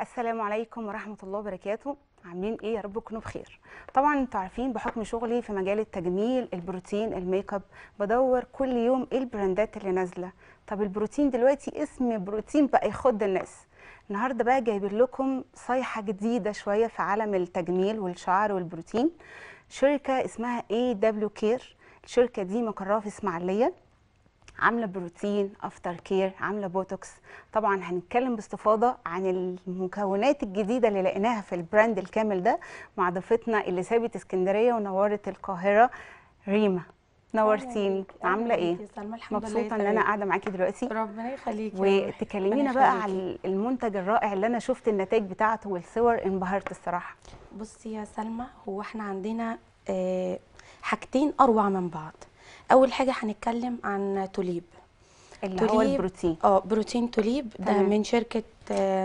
السلام عليكم ورحمه الله وبركاته. عاملين ايه؟ يا رب تكونوا بخير. طبعا انتوا عارفين بحكم شغلي في مجال التجميل، البروتين، الميك اب، بدور كل يوم ايه البراندات اللي نازله. طب البروتين دلوقتي اسم بروتين بقى يخد الناس. النهارده بقى جايبين لكم صيحه جديده شويه في عالم التجميل والشعر والبروتين. شركه اسمها AW Care. الشركه دي مقرها في اسماعيليه، عامله بروتين، افتر كير، عامله بوتوكس. طبعا هنتكلم باستفاضه عن المكونات الجديده اللي لقيناها في البراند الكامل ده مع ضيفتنا اللي سابت اسكندريه ونورت القاهره، ريما. نورتيني، عامله ايه؟ مبسوطه ان انا قاعده معاكي دلوقتي. ربنا يخليكي. وتكلمينا بقى على المنتج الرائع اللي انا شفت النتائج بتاعته والصور، انبهرت الصراحه. بصي يا سلمى، هو احنا عندنا حاجتين اروع من بعض. اول حاجه هنتكلم عن توليب اللي هو البروتين، بروتين توليب ده من شركه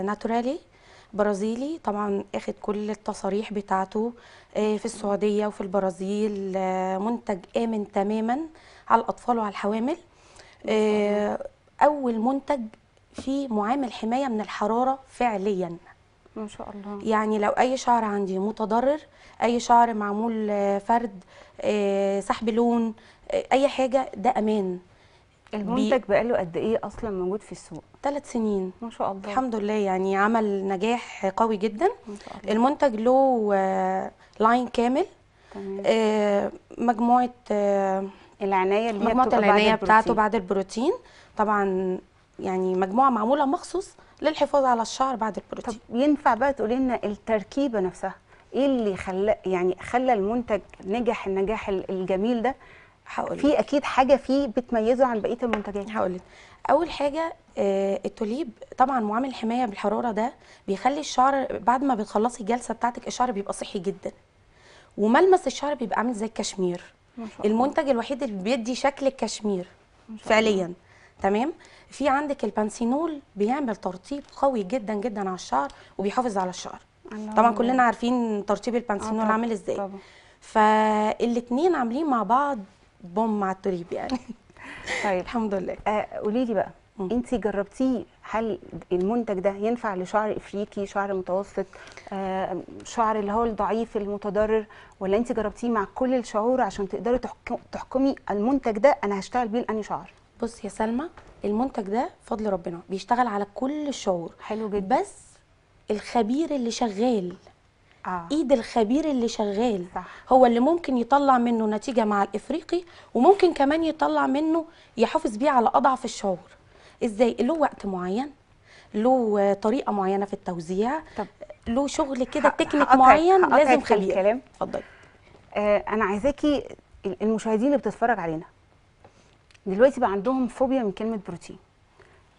ناتورالي برازيلي. طبعا اخد كل التصاريح بتاعته في السعوديه وفي البرازيل. منتج امن تماما على الاطفال وعلى الحوامل. اول منتج فيه معامل حمايه من الحراره فعليا، ما شاء الله. يعني لو اي شعر عندي متضرر، اي شعر معمول فرد، سحب لون، اي حاجه، ده امان. المنتج بقاله قد ايه اصلا موجود في السوق؟ 3 سنين ما شاء الله. الحمد لله، يعني عمل نجاح قوي جدا. المنتج له لاين كامل. تمام. مجموعه العنايه اللي مجموعه بتاعته بعد البروتين. طبعا يعني مجموعه معموله مخصوص للحفاظ على الشعر بعد البروتين. طب ينفع بقى تقولي لنا التركيبه نفسها ايه اللي خلى المنتج نجح النجاح الجميل ده؟ هقولك في اكيد حاجه فيه بتميزه عن بقيه المنتجات. هقولك اول حاجه التوليب. طبعا معامل الحمايه بالحراره ده بيخلي الشعر بعد ما بتخلصي الجلسه بتاعتك الشعر بيبقى صحي جدا، وملمس الشعر بيبقى عامل زي الكشمير. المنتج الوحيد اللي بيدي شكل الكشمير فعليا. تمام. في عندك البانسينول بيعمل ترطيب قوي جدا جدا على الشعر وبيحافظ على الشعر. طبعا كلنا عارفين ترطيب البانسينول عامل ازاي، فالاثنين عاملين مع بعض بوم مع التوليب يعني. طيب الحمد لله. قولي لي بقى، انت جربتيه؟ هل المنتج ده ينفع لشعر افريقي، شعر متوسط، شعر اللي هو الضعيف المتضرر، ولا انت جربتيه مع كل الشعور عشان تقدري تحكمي المنتج ده انا هشتغل بيه لاني شعر؟ بص يا سلمى، المنتج ده فضل ربنا بيشتغل على كل الشعور. حلو جدا. بس الخبير اللي شغال، ايد الخبير اللي شغال، صح، هو اللي ممكن يطلع منه نتيجه مع الافريقي، وممكن كمان يطلع منه يحافظ بيه على اضعف الشعور. ازاي؟ له وقت معين، له طريقه معينه في التوزيع، له شغل كده، تكنيك معين لازم خبير. الكلام اتفضلي. انا عايزاكي المشاهدين اللي بتتفرج علينا دلوقتي بقى عندهم فوبيا من كلمه بروتين.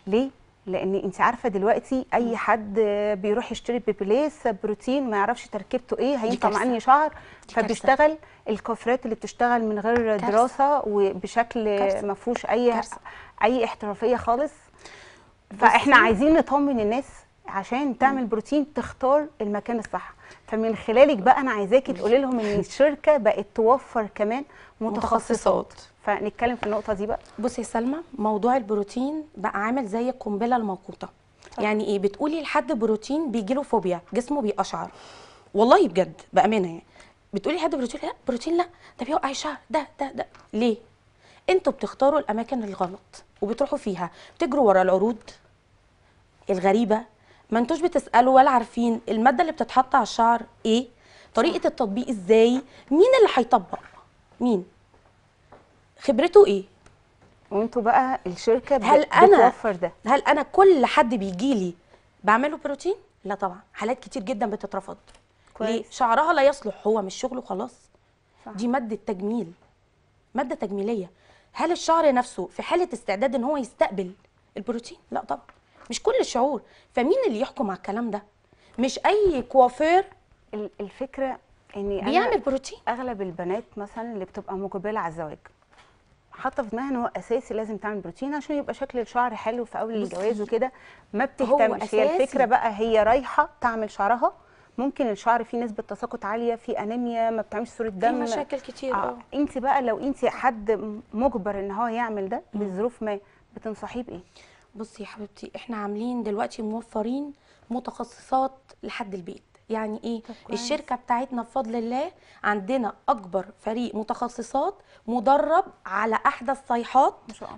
ليه؟ لان انت عارفه دلوقتي اي حد بيروح يشتري بيبليس بروتين ما يعرفش تركيبته ايه، هينفع مع اني شعر، فبيشتغل الكفرات اللي بتشتغل من غير دراسه وبشكل ما فيهوش اي احترافيه خالص. فاحنا عايزين نطمن الناس عشان تعمل بروتين تختار المكان الصح. فمن خلالك بقى انا عايزاكي تقولي لهم ان الشركه بقت توفر كمان متخصصات، فنتكلم في النقطه دي بقى. بصي يا سلمى، موضوع البروتين بقى عامل زي القنبله الموقوته. يعني ايه؟ بتقولي لحد بروتين بيجي له فوبيا، جسمه بيقشعر، والله بجد بامانه. يعني بتقولي لحد بروتين لا بروتين لا، ده بيوقع الشعر، ده ليه؟ انتوا بتختاروا الاماكن الغلط وبتروحوا فيها، بتجروا ورا العروض الغريبه، ما انتوش بتسالوا ولا عارفين الماده اللي بتتحط على الشعر ايه، طريقه التطبيق ازاي، مين اللي هيطبق، مين خبرته ايه. وانتوا بقى الشركه بتوفر ده. هل انا كل حد بيجي لي بعمله بروتين؟ لا طبعا، حالات كتير جدا بتترفض. كويس. ليه؟ شعرها لا يصلح، هو مش شغله خلاص. صح. دي ماده تجميل، ماده تجميليه. هل الشعر نفسه في حاله استعداد ان هو يستقبل البروتين؟ لا طبعا، مش كل الشعور. فمين اللي يحكم على الكلام ده؟ مش اي كوافير. الفكره ان بيعمل بروتين. اغلب البنات مثلا اللي بتبقى مقبله على الزواج حاطه في دماغها ان هو اساسي لازم تعمل بروتين عشان يبقى شكل الشعر حلو في اول الجواز وكده، ما بتهتمش. هي الفكره بقى هي رايحه تعمل شعرها. ممكن الشعر فيه نسبه تساقط عاليه، فيه انيميا، ما بتعملش صوره دم، في مشاكل كتير. انت بقى لو انت حد مجبر ان هو يعمل ده لظروف ما، بتنصحيه بايه؟ بصي يا حبيبتي، احنا عاملين دلوقتي موفرين متخصصات لحد البيت. يعني ايه؟ الشركه بتاعتنا بفضل الله عندنا اكبر فريق متخصصات مدرب على احدث صيحات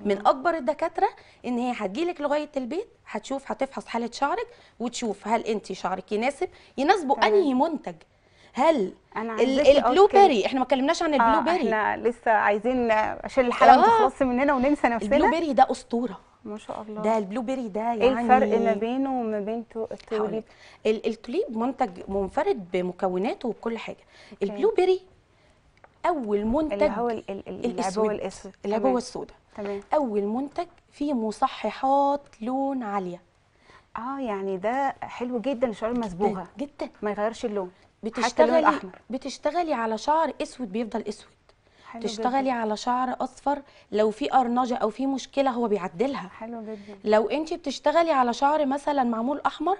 من اكبر الدكاتره، ان هي هتجيلك لغايه البيت، هتشوف هتفحص حاله شعرك وتشوف هل انت شعرك يناسبه انهي منتج. هل البلوبيري، احنا ما اتكلمناش عن البلوبيري، احنا لسه عايزين عشان الحلقه ما تخلصش مننا وننسى نفسنا. البلوبيري ده اسطوره ما شاء الله. ده البلوبيري ده يعني ايه الفرق ما بينه وما بين التوليب؟ التوليب منتج منفرد بمكوناته وبكل حاجه. البلوبيري اول منتج اللي هو العبوه الاسود، العبوه السوداء، اول منتج فيه مصححات لون عاليه. يعني ده حلو جدا للشعر المصبوغه جدا، ما يغيرش اللون. بتشتغلي على شعر اسود بيفضل اسود، تشتغلي جداً على شعر اصفر لو في قرنجه او في مشكله هو بيعدلها. حلو جدا. لو انت بتشتغلي على شعر مثلا معمول احمر،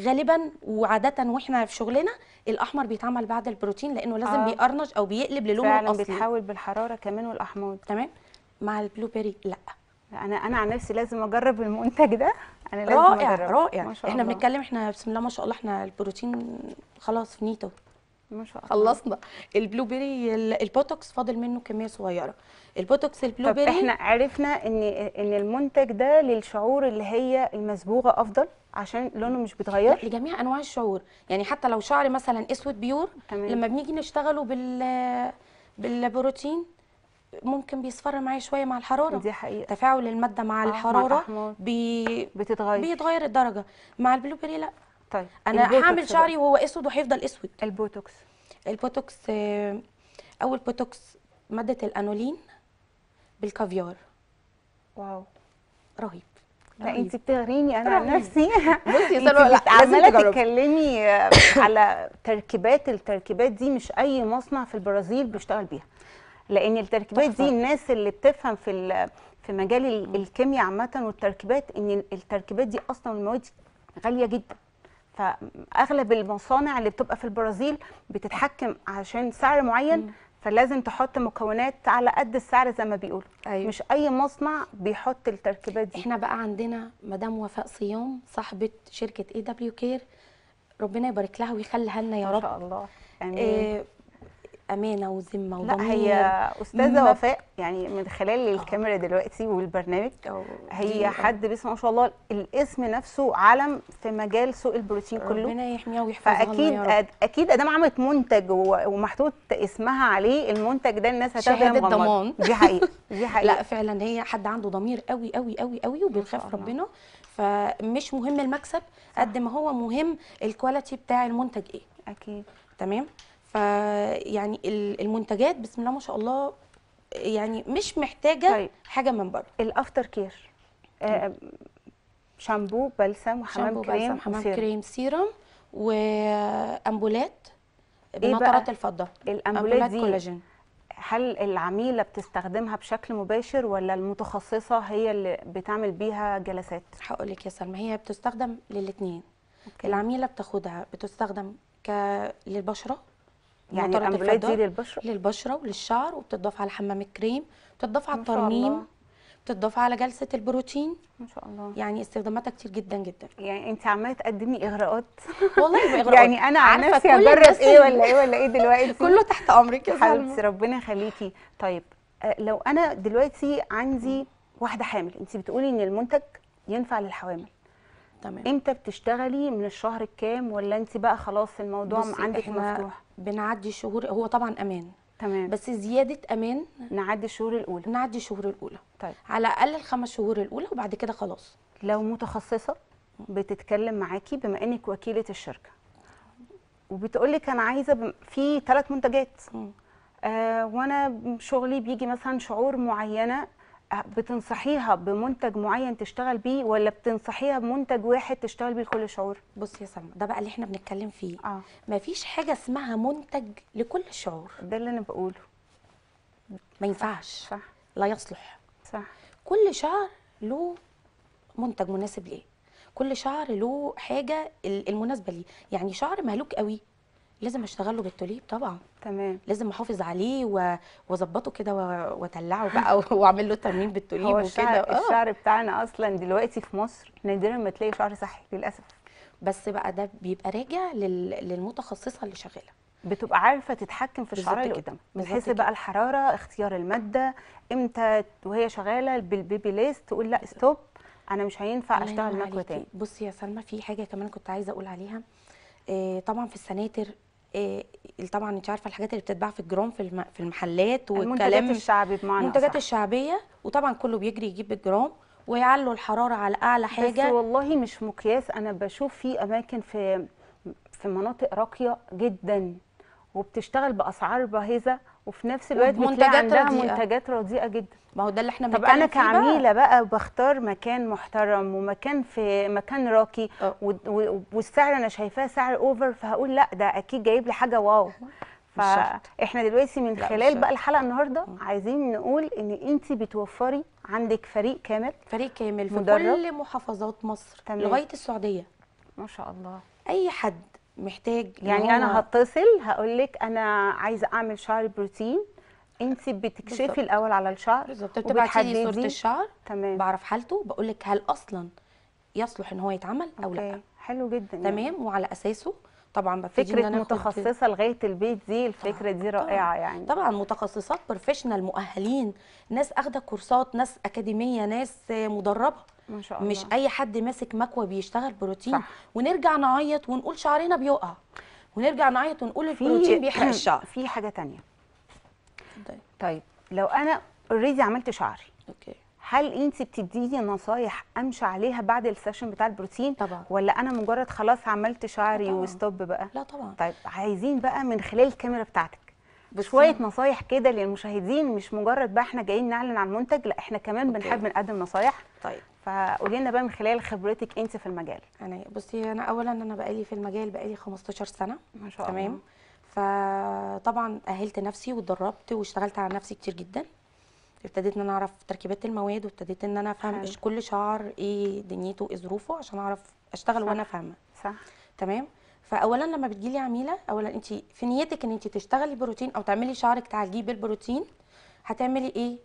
غالبا وعاده واحنا في شغلنا الاحمر بيتعمل بعد البروتين، لانه لازم بيقرنج او بيقلب للونه الاصلي، فعلا بتحاول بالحراره كمان والاحماض. تمام. مع البلوبيري لا، انا عن نفسي لازم اجرب المنتج ده، انا لازم رائع أجرب. رائع. احنا بنتكلم، احنا بسم الله ما شاء الله، احنا البروتين خلاص فينيتو ما شاء الله، خلصنا. البلوبيري البوتوكس فاضل منه كميه صغيره. البوتوكس البلوبيري طب احنا عرفنا ان المنتج ده للشعور اللي هي المصبوغه افضل عشان لونه مش بيتغير، لجميع انواع الشعور. يعني حتى لو شعر مثلا اسود بيور، لما بنيجي نشتغله بالبروتين ممكن بيصفر معايا شويه مع الحراره، دي حقيقه تفاعل الماده مع الحراره مع بيتغير الدرجه. مع البلوبيري لا. طيب انا هعمل شعري وهو اسود وهيفضل اسود. البوتوكس اول بوتوكس ماده الانولين بالكافيار. واو رهيب. لا انت بتغريني انا عن نفسي. بصي يا سلوى، لا عماله تتكلمي على تركيبات. التركيبات دي مش اي مصنع في البرازيل بيشتغل بيها، لان التركيبات دي الناس اللي بتفهم في مجال الكيمياء عامه والتركيبات، ان التركيبات دي اصلا المواد غاليه جدا، فاغلب المصانع اللي بتبقى في البرازيل بتتحكم عشان سعر معين، فلازم تحط مكونات على قد السعر زي ما بيقولوا. أيوة. مش اي مصنع بيحط التركيبات دي. احنا بقى عندنا مدام وفاء صيام صاحبه شركه AW Care، ربنا يبارك لها ويخليها لنا يا رب ان شاء الله. امين. امانه وذمه وضمير. لا هي استاذه وفاء، يعني من خلال الكاميرا دلوقتي والبرنامج، هي حد بس ما شاء الله الاسم نفسه علم في مجال سوق البروتين كله، ربنا يحميها ويحفظها. اكيد ادام عملت منتج ومحطوط اسمها عليه، المنتج ده الناس هتاخده ضمان. دي حقيقه، دي حقيقه. لا فعلا هي حد عنده ضمير قوي قوي قوي قوي، وبيخاف ربنا، فمش مهم المكسب قد ما هو مهم الكواليتي بتاع المنتج ايه. اكيد. تمام. فيعني المنتجات بسم الله ما شاء الله يعني مش محتاجه حاجه من بره. الافتر كير، شامبو بلسم وحمام كريم سيرم وامبولات بنطرات الفضه. الامبولات دي كولاجين، هل العميله بتستخدمها بشكل مباشر ولا المتخصصه هي اللي بتعمل بيها جلسات؟ هقول لك يا سلمى، هي بتستخدم للاثنين. العميله بتاخدها، بتستخدم للبشره، يعني الامبولات دي للبشره وللشعر، وبتضاف على حمام الكريم، بتضاف على الترميم، بتضاف على جلسه البروتين ما شاء الله. يعني استخداماتها كتير جدا جدا. يعني انت عماله تقدمي اغراءات. والله ما اغراءات، يعني انا عن نفسي هجرب ايه ولا ايه ولا ايه دلوقتي. كله تحت امرك يا حبيبتي، ربنا يخليكي. طيب لو انا دلوقتي عندي واحده حامل، انت بتقولي ان المنتج ينفع للحوامل، تمام، امتى بتشتغلي؟ من الشهر الكام؟ ولا انت بقى خلاص الموضوع عندك مفتوح؟ بنعدي شهور، هو طبعا امان، تمام، بس زياده امان نعدي الشهور الاولى. طيب على الاقل الخمس شهور الاولى، وبعد كده خلاص. لو متخصصه بتتكلم معاكي بما انك وكيله الشركه، وبتقول لك انا عايزه في 3 منتجات، وانا شغلي بيجي مثلا شعور معينه، بتنصحيها بمنتج معين تشتغل بيه ولا بتنصحيها بمنتج واحد تشتغل بيه لكل شعور؟ بصي يا سلمى، ده بقى اللي احنا بنتكلم فيه. مفيش حاجه اسمها منتج لكل شعور، ده اللي انا بقوله. ما ينفعش. صح. لا يصلح. صح. كل شعر له منتج مناسب ليه، كل شعر له حاجه المناسبه ليه. يعني شعر مهلوك قوي لازم اشتغل له بالتوليب طبعا. تمام. لازم احافظ عليه واظبطه كده واتلعه بقى واعمل له ترميم بالتوليب وكده. الشعر بتاعنا اصلا دلوقتي في مصر نادرا ما تلاقي شعر صحي للاسف. بس بقى ده بيبقى راجع للمتخصصه اللي شغاله، بتبقى عارفه تتحكم في الشعر اللي قدامها من حيث بقى الحراره، اختيار الماده، امتى وهي شغاله بالبيبي ليس تقول لا ستوب انا مش هينفع اشتغل مكوه تاني. بصي يا سلمى، في حاجه كمان كنت عايزه اقول عليها. طبعا في السناتر، طبعا انت عارفه الحاجات اللي بتتباع في الجرام في المحلات والكلام، المنتجات الشعبيه بمعنى المنتجات الشعبيه، وطبعا كله بيجري يجيب بالجرام ويعلوا الحراره على اعلى حاجه. بس والله مش مقياس، انا بشوف في اماكن في مناطق راقيه جدا وبتشتغل باسعار باهظه وفي نفس الوقت بتلاقي عندها منتجات رديئه جدا. ما هو ده اللي احنا بنتكلم فيه. طب انا كعميله بقى بختار مكان محترم ومكان في مكان راقي والسعر انا شايفاه سعر اوفر، فهقول لا ده اكيد جايب لي حاجه واو. فاحنا دلوقتي من خلال بقى الحلقه النهارده عايزين نقول ان انت بتوفري، عندك فريق كامل، في كل محافظات مصر لغايه السعوديه ما شاء الله. اي حد محتاج يعني انا هتصل هقول لك انا عايزه اعمل شعر بروتين، انت بتكشفي بالزبط. الاول على الشعر بالظبط، بتبعتي لي صوره الشعر. تمام. بعرف حالته، بقول لك هل اصلا يصلح ان هو يتعمل او أوكي. لا حلو جدا. تمام يعني. وعلى اساسه طبعا فكره متخصصه لغايه البيت دي، الفكره دي رائعه طبعاً. يعني طبعا متخصصات بروفيشنال مؤهلين، ناس اخده كورسات، ناس اكاديميه، ناس مدربه ما شاء الله، مش اي حد ماسك مكوى بيشتغل بروتين. صح. ونرجع نعيط ونقول شعرنا بيقع، ونرجع نعيط ونقول البروتين بيحرق الشعر. في حاجه تانية طيب لو انا اوريدي عملت شعري اوكي، هل انت بتديني نصايح امشي عليها بعد السيشن بتاع البروتين؟ طبعا. ولا انا مجرد خلاص عملت شعري وستوب بقى؟ لا طبعا. طيب عايزين بقى من خلال الكاميرا بتاعتك بشويه نصايح كده للمشاهدين، مش مجرد بقى احنا جايين نعلن عن المنتج، لا احنا كمان بنحب نقدم نصايح. طيب فقولي لنا بقى من خلال خبرتك انت في المجال. انا بصي، انا اولا انا بقالي في المجال بقالي 15 سنه ما شاء الله. تمام. فطبعا اهلت نفسي واتدربت واشتغلت على نفسي كتير جدا، ابتديت ان انا اعرف تركيبات المواد، وابتديت ان انا افهم كل شعر ايه دنيته ايه ظروفه عشان اعرف اشتغل. صح. وانا فاهمه. صح. تمام. فاولا لما بتجيلي عميله، اولا انت في نيتك ان انت تشتغلي بروتين او تعملي شعرك تعالجيه بالبروتين، هتعملي ايه؟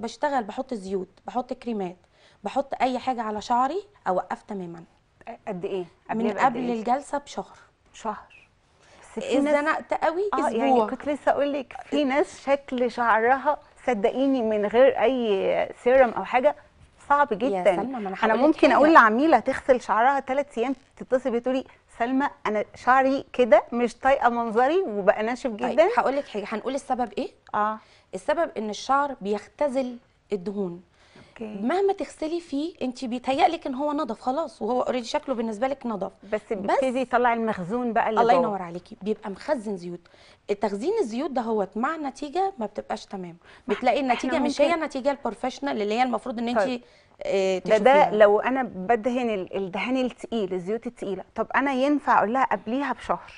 بشتغل بحط زيوت، بحط كريمات، بحط اي حاجه على شعري اوقف تماما. قد ايه؟ من قبل إيه؟ الجلسه بشهر. شهر. اتزنقت قوي اسبوع. يعني كنت لسه اقول لك في ناس شكل شعرها صدقيني من غير اي سيرم او حاجه صعب جدا. يا سلمى ما انا ممكن اقول لعميله تغسل شعرها 3 ايام تتصل بتقولي سلمى انا شعري كده مش طايقه منظري وبقى ناشف جدا. هقول لك حاجه، هنقول السبب ايه؟ السبب ان الشعر بيختزل الدهون. مهما تغسلي فيه انت بيتهيألك ان هو نضف خلاص، وهو اوريدي شكله بالنسبه لك نضف، بس بيبتدي يطلع المخزون بقى اللي الله ينور عليكي، بيبقى مخزن زيوت. تخزين الزيوت ده هو مع النتيجه ما بتبقاش تمام، بتلاقي النتيجه مش هي النتيجه البروفيشنال اللي هي المفروض ان انت تشوفيها. ده لو انا بدهن الدهان الثقيل، الزيوت الثقيله، طب انا ينفع اقول لها قبليها بشهر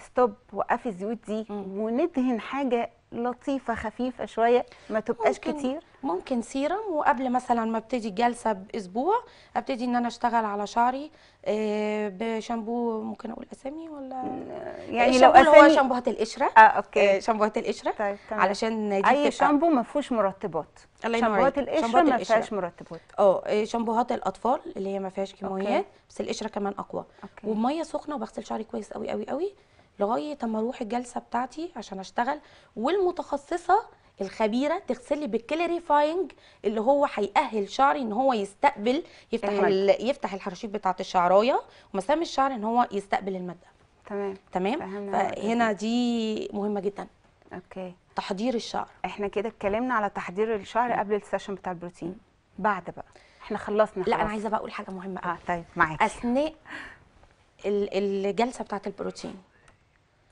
ستوب وقفي الزيوت دي وندهن حاجه لطيفه خفيفه شويه ما تبقاش كتير؟ ممكن سيرم، وقبل مثلا ما ابتدي الجلسه باسبوع ابتدي ان انا اشتغل على شعري بشامبو. ممكن اقول اسامي ولا؟ يعني لو اسامي هو شامبوهات القشره. اوكي. شامبوهات القشره. طيب علشان دي اي شامبو ما فيهوش مرطبات. شامبوهات القشره ما فيهاش مرطبات. شامبوهات الاطفال اللي هي ما فيهاش كيماويات، بس القشره كمان اقوى. وميه سخنه، وبغسل شعري كويس قوي قوي قوي لغايه اما اروح الجلسه بتاعتي عشان اشتغل، والمتخصصه الخبيره تغسل لي بالكليريفاينج اللي هو هيأهل شعري ان هو يستقبل، يفتح الحراشيف بتاعه الشعرايه ومسام الشعر ان هو يستقبل الماده. تمام. فهنا دي مهمه جدا. اوكي. تحضير الشعر، احنا كده اتكلمنا على تحضير الشعر قبل السيشن بتاع البروتين. بعد بقى احنا خلصنا خلاص. لا انا عايزه بقى اقول حاجه مهمه قوي. طيب معاكي. اثناء الجلسه بتاعه البروتين.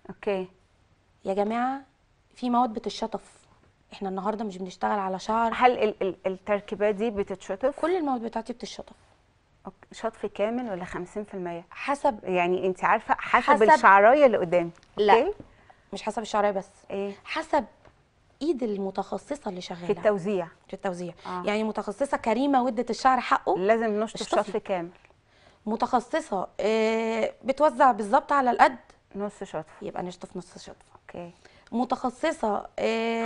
اوكي يا جماعه، في مواد بتتشطف، احنا النهارده مش بنشتغل على شعر. هل التركيبات دي بتتشطف؟ كل المواد بتاعتي بتتشطف. شطف كامل ولا 50%؟ حسب، يعني انت عارفه حسب الشعرايه اللي قدامي. لا مش حسب الشعرايه بس، ايه حسب ايد المتخصصه اللي شغاله في التوزيع. يعني متخصصه كريمه ودت الشعر حقه لازم نشطف شطف كامل. متخصصه بتوزع بالظبط على القد نص شطفه، يبقى نشطف نص شطفه. اوكي. متخصصه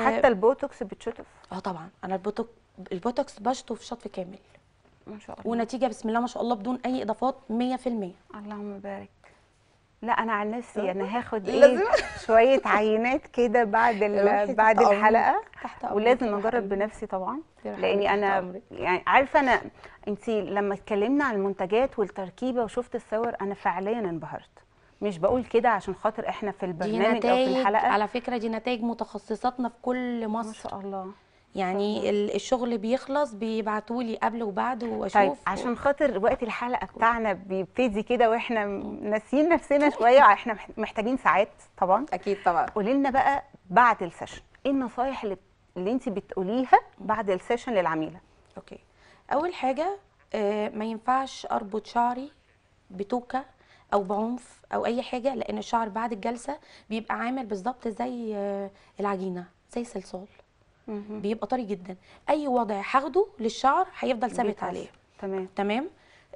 حتى البوتوكس بتشطف؟ اه طبعا، انا البوتوكس بشطف شطف كامل ما شاء الله، ونتيجه بسم الله ما شاء الله بدون اي اضافات 100%. اللهم بارك. لا انا عن نفسي انا هاخد ايه شويه عينات كده بعد الحلقه، ولازم اجرب بنفسي طبعا، لاني انا يعني عارفه. انا انت لما اتكلمنا عن المنتجات والتركيبه وشفت الصور انا فعليا انبهرت، مش بقول كده عشان خاطر احنا في البرنامج او في الحلقه. على فكره دي نتائج متخصصاتنا في كل مصر ما شاء الله، يعني الشغل بيخلص بيبعتوا لي قبل وبعد واشوف. طيب عشان خاطر وقت الحلقه بتاعنا بيبتدي كده واحنا ناسيين نفسنا شويه، احنا محتاجين ساعات طبعا. اكيد طبعا. قولي لنا بقى بعد السيشن ايه النصايح اللي انت بتقوليها بعد السيشن للعميله؟ اوكي. اول حاجه ما ينفعش اربط شعري بتوكه او بعنف او اي حاجه، لان الشعر بعد الجلسه بيبقى عامل بالظبط زي العجينه، زي صلصال، بيبقى طري جدا. اي وضع هاخده للشعر هيفضل ثابت عليه. تمام.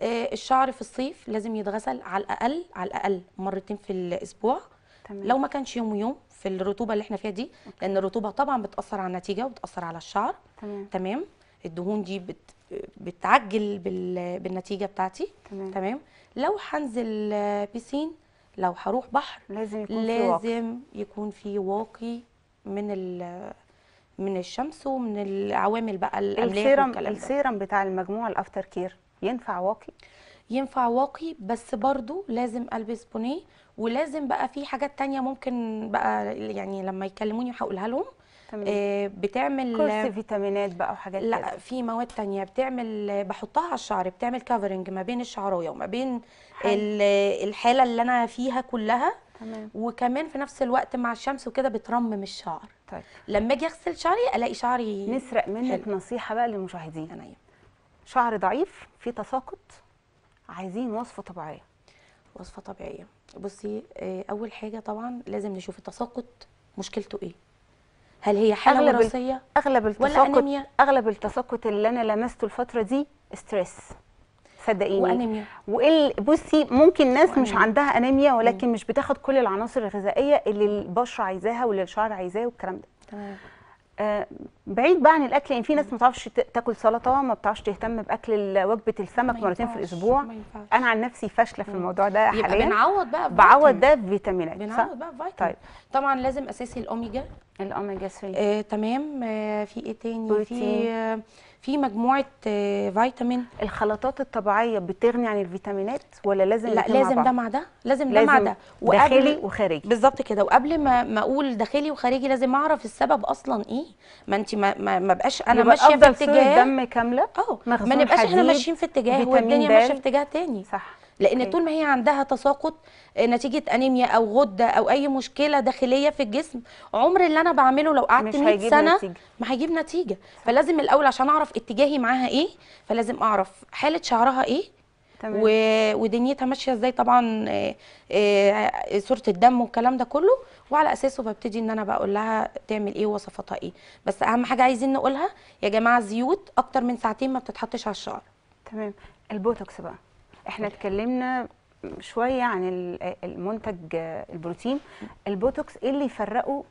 الشعر في الصيف لازم يتغسل على الاقل مرتين في الاسبوع. تمام. لو ما كانش يوم ويوم في الرطوبه اللي احنا فيها دي، لان الرطوبه طبعا بتاثر على النتيجه وبتاثر على الشعر. تمام. الدهون دي بتعجل بالنتيجه بتاعتي. تمام. لو هنزل بيسين، لو هروح بحر، لازم يكون في واقي من الشمس ومن العوامل بقى الاملاح والكلام ده. السيرم بتاع المجموعه الافتر كير ينفع واقي؟ ينفع واقي، بس برضو لازم البس بونيه، ولازم بقى في حاجات تانية ممكن بقى يعني لما يكلموني هقولها لهم. بتعمل كورس فيتامينات بقى وحاجات كده؟ لا، في مواد تانية بتعمل، بحطها على الشعر، بتعمل كفرنج ما بين الشعرايه وما بين الحاله اللي انا فيها كلها. تمام. وكمان في نفس الوقت مع الشمس وكده بترمم الشعر. طيب لما اجي اغسل شعري الاقي شعري نسرق منك حلو. نصيحه بقى للمشاهدين، انا شعر ضعيف في تساقط، عايزين وصفه طبيعيه. وصفه طبيعيه، بصي اول حاجه طبعا لازم نشوف التساقط مشكلته ايه، هل هي حاله وراثيه ولا انيميا؟ اغلب التساقط اللي انا لمسته الفتره دي ستريس صدقيني، وانيميا. بصي ممكن ناس وأنيميا. مش عندها انيميا ولكن مش بتاخد كل العناصر الغذائيه اللي البشره عايزاها واللي الشعر عايزاه والكلام ده. تمام. بعيد بقى عن الاكل، يعني في ناس ما بتعرفش تاكل سلطه، ما بتعرفش تهتم باكل وجبه السمك مرتين في الاسبوع. انا عن نفسي فاشله في الموضوع ده حاليا. يبقى بنعوض بقى بعوض ده بفيتامينات. بنعوض بقى بفيتامين. طيب طبعا لازم اساسي الاوميجا 3. تمام. في ايه تاني؟ في مجموعه فيتامين. الخلطات الطبيعيه بتغني عن الفيتامينات ولا لازم؟ لا، لازم ده مع ده، لازم ده مع ده، داخلي وخارجي بالظبط كده. وقبل ما اقول داخلي وخارجي لازم اعرف السبب اصلا ايه. ما انت ما بقاش انا ماشيه في اتجاه دم كامله، ما نبقاش احنا ماشيين في اتجاه والدنيا ماشيه في اتجاه تاني. صح. لان طول ما هي عندها تساقط نتيجه انيميا او غده او اي مشكله داخليه في الجسم، عمر اللي انا بعمله لو قعدت 100 سنه نتيجة. ما هيجيب نتيجه. فلازم الاول عشان اعرف اتجاهي معاها ايه، فلازم اعرف حاله شعرها ايه. تمام. ودنيتها ماشيه ازاي طبعا، صوره الدم والكلام ده كله، وعلى اساسه ببتدي ان انا بقول لها تعمل ايه ووصفاتها ايه. بس اهم حاجه عايزين نقولها يا جماعه، زيوت اكتر من ساعتين ما بتتحطش على الشعر. تمام. البوتوكس بقى احنا اتكلمنا شويه عن المنتج البروتين. البوتوكس ايه اللي يفرقه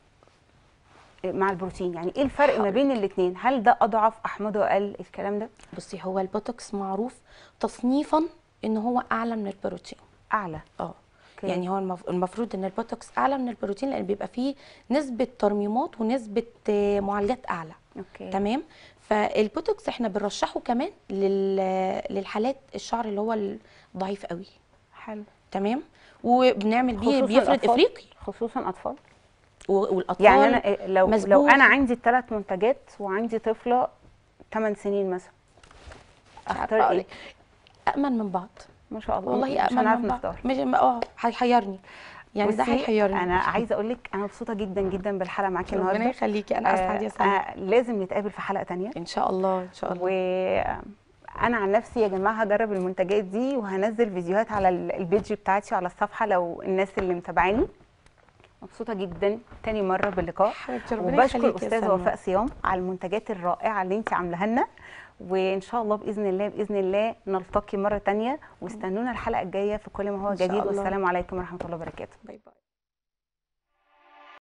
مع البروتين؟ يعني ايه الفرق ما بين الاثنين؟ هل ده اضعف، احمضه اقل، الكلام ده؟ بصي، هو البوتوكس معروف تصنيفا ان هو اعلى من البروتين. اعلى؟ كي. يعني هو المفروض ان البوتوكس اعلى من البروتين لان بيبقى فيه نسبه ترميمات ونسبه معالجات اعلى. اوكي. تمام. فالبوتوكس احنا بنرشحه كمان للحالات الشعر اللي هو الضعيف قوي. حلو. تمام. وبنعمل بيه بيفرد افريقي، خصوصا اطفال والاطفال. يعني انا لو انا عندي الثلاث منتجات وعندي طفله 8 سنين مثلا، اختار ايه؟ امن من بعض ما شاء الله. والله امن من بعض، مش هيحيرني يعني. ده هيحيرني. انا عايزه اقول لك انا مبسوطه جدا جدا بالحلقه معاكي النهارده. ربنا يخليكي. انا اسعد يا سلمى. لازم نتقابل في حلقه ثانيه ان شاء الله. ان شاء الله. وانا عن نفسي يا جماعه هجرب المنتجات دي وهنزل فيديوهات على البيج بتاعتي وعلى الصفحه لو الناس اللي متابعاني. مبسوطه جدا تاني مره باللقاء، وبشكر استاذه وفاء صيام على المنتجات الرائعه اللي انت عاملاها لنا، وان شاء الله باذن الله نلتقي مره تانية، واستنونا الحلقه الجايه في كل ما هو جديد. والسلام عليكم ورحمه الله وبركاته. باي باي.